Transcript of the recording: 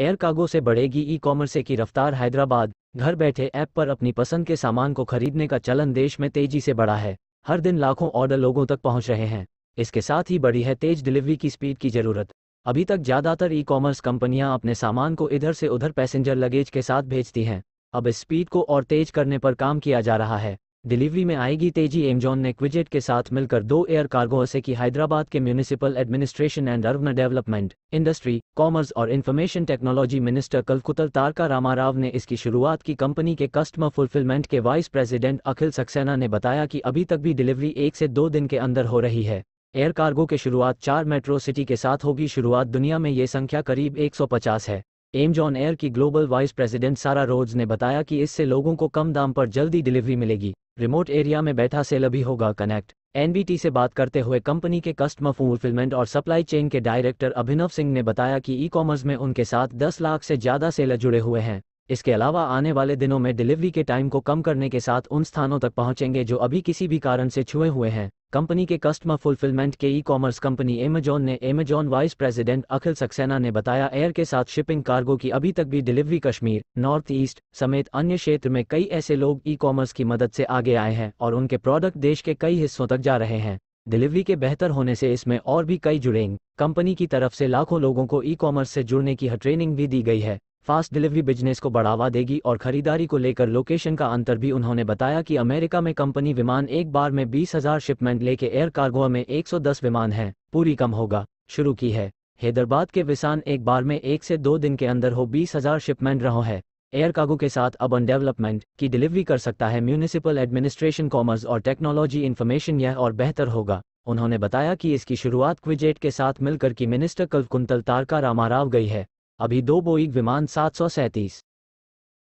Air Kago से बढ़ेगी e-commerce की रफ्तार। हैदराबाद घर बैठे ऐप पर अपनी पसंद के सामान को खरीदने का चलन देश में तेजी से बढ़ा है। हर दिन लाखों ऑर्डर लोगों तक पहुंच रहे हैं। इसके साथ ही बढ़ी है तेज डिलीवरी की स्पीड की जरूरत। अभी तक ज़्यादातर ई-कॉमर्स कंपनियां अपने सामान को इधर से उधर पैसेंजर लगेज के साथ भेजती हैं। अब इस स्पीड को और तेज करने पर काम किया जा रहा है। डिलीवरी में आएगी तेजी। एमेजॉन ने क्विजेट के साथ मिलकर 2 एयर कार्गो से की हैदराबाद के municipal administration and urban development, industry, commerce और information technology minister कलकुतला Taraka Rama Rao ने इसकी शुरुआत की। कंपनी के कस्टमर फुलफिलमेंट के वाइस प्रेसिडेंट अखिल सक्सेना ने बताया कि अभी तक भी डिलीवरी 1 से 2 दिन के अंदर हो रही है। एयर कार्गो की शुरुआत 4 मेट्रो सिटी के साथ होगी। शुरुआत दुनिया में ये संख्या करीब 150 है। एमेजॉन एयर की ग्लोबल वाइस प्रेसिडेंट सारा रोज ने बताया कि इससे लोगों को कम दाम पर जल्दी डिलीवरी मिलेगी। रिमोट एरिया में बैठा सेलर भी होगा कनेक्ट। एनबीटी से बात करते हुए कंपनी के कस्टमर फुलफिलमेंट और सप्लाई चेन के डायरेक्टर अभिनव सिंह ने बताया कि ई-कॉमर्स में उनके साथ 10 लाख से ज़्यादा सेलर जुड़े हुए हैं। इसके अलावा आने वाले दिनों में डिलीवरी के टाइम को कम करने के साथ उन स्थानों तक पहुंचेंगे जो अभी किसी भी कारण से छुए हुए हैं। कंपनी के कस्टमर फुलफिलमेंट के ई-कॉमर्स कंपनी एमेजॉन ने Amazon vice president Akhil Saxena ने बताया, एयर के साथ शिपिंग कार्गो की अभी तक भी डिलीवरी कश्मीर, नॉर्थ ईस्ट समेत अन्य क्षेत्र में कई ऐसे लोग ई-कॉमर्स की मदद से आगे आए हैं और उनके प्रोडक्ट देश के कई हिस्सों तक जा रहे हैं। डिलीवरी के बेहतर होने से इसमें और भी कई जुड़ेंगे। कंपनी की तरफ से लाखों लोगों को ई-कॉमर्स से जुड़ने की ट्रेनिंग भी दी गई है। फास्ट डिलीवरी बिजनेस को बढ़ावा देगी और खरीदारी को लेकर लोकेशन का अंतर भी। उन्होंने बताया कि अमेरिका में कंपनी विमान एक बार में 20,000 शिपमेंट लेके एयर कार्गो में 110 विमान हैं पूरी कम होगा शुरू की है। हैदराबाद के विसान एक बार में 1 से 2 दिन के अंदर हो 20,000 शिपमेंट रहो है। एयर कार्गो के साथ अर्बन डेवलपमेंट की डिलीवरी कर सकता है म्यूनिसिपल एडमिनिस्ट्रेशन, कॉमर्स और टेक्नोलॉजी, इन्फॉर्मेशन। यह और बेहतर होगा। उन्होंने बताया कि इसकी शुरुआत क्विजेट के साथ मिलकर की मिनिस्टर कलकुंतल तारका रामा राव गई है। अभी 2 बोइंग विमान 737